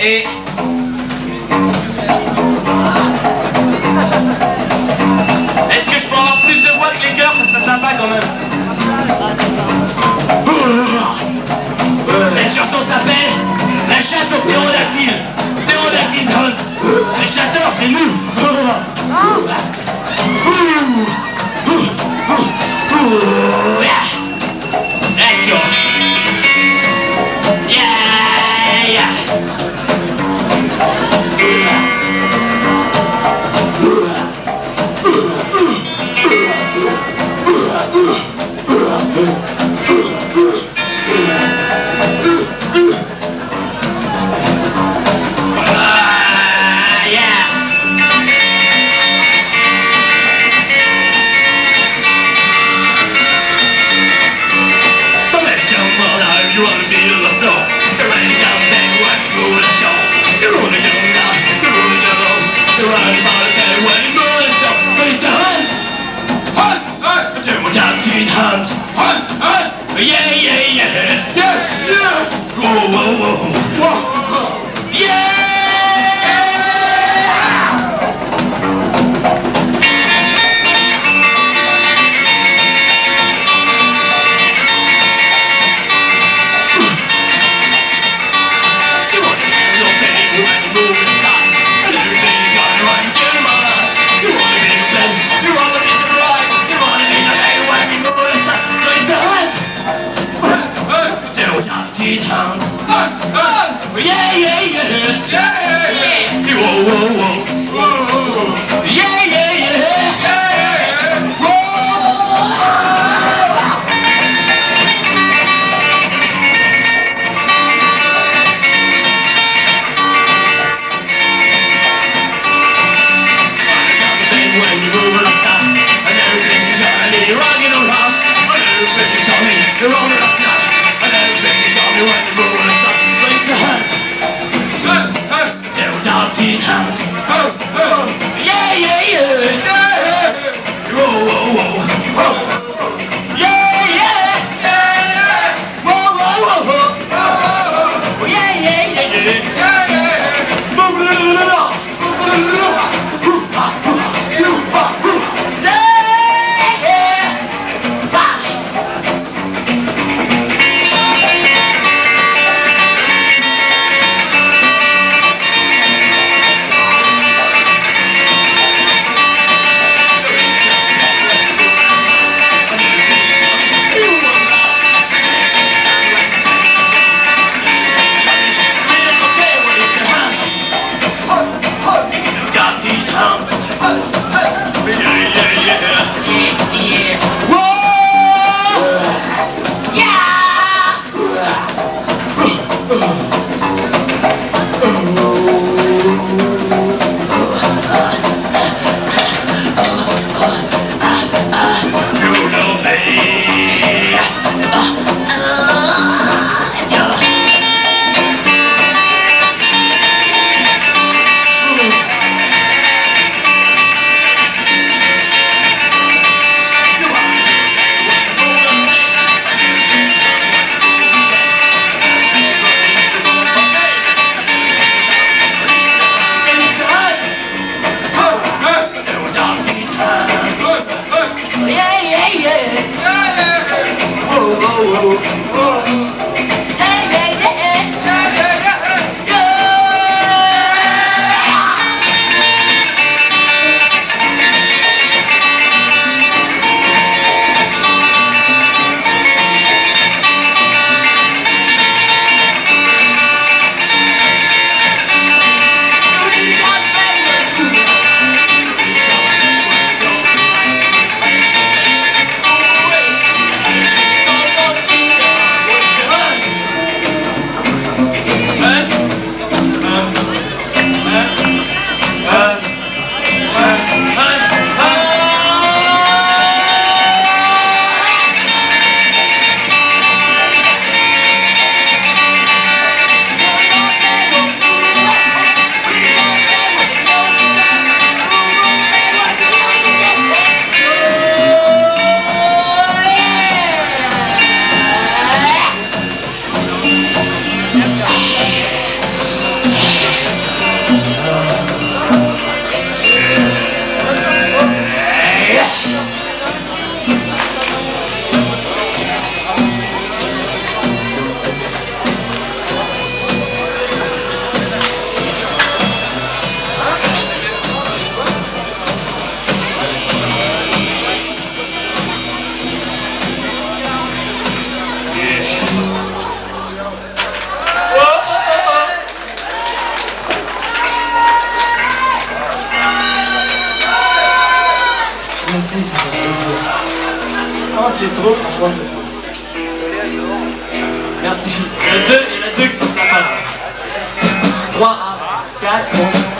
Est-ce que je peux avoir plus de voix que les chœurs? Ça serait sympa quand même. Cette chanson s'appelle La chasse aux ptérodactyles. Ptérodactyles Hunt. Les chasseurs, c'est nous. Hunt, hunt, hunt! Yeah, yeah, yeah! Yeah, yeah! Whoa, whoa, whoa! Whoa, whoa! Yeah! She wanna get a little bit when the moon is hot, and everything's gonna run through my life. You wanna be the best, you wanna be so right, you wanna be the man when the moon is hot. It's a hunt! Hunt! Hunt! Pterodactyls hunt! Hunt! Hunt! Yeah, yeah, yeah! Yeah, yeah, yeah! Whoa, whoa, whoa! Whoa, whoa, whoa! Yeah, yeah, yeah! Yeah, yeah, yeah! Whoa! Gonna come the day when you move on a star, and everything's gonna be rocking around, and everything's coming, you're on a star, and everything's gonna be when you move on a star. It's a hunt! Pterodactyls hunt! Yeah! mais si, ça fait plaisir. Oh, c'est trop, franchement, c'est trop. Merci. Il y en a deux qui sont sympas. 3, 1, 4, 5.